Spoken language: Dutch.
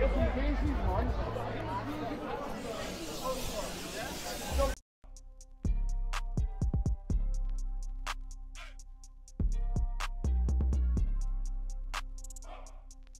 Just in case he's lunch.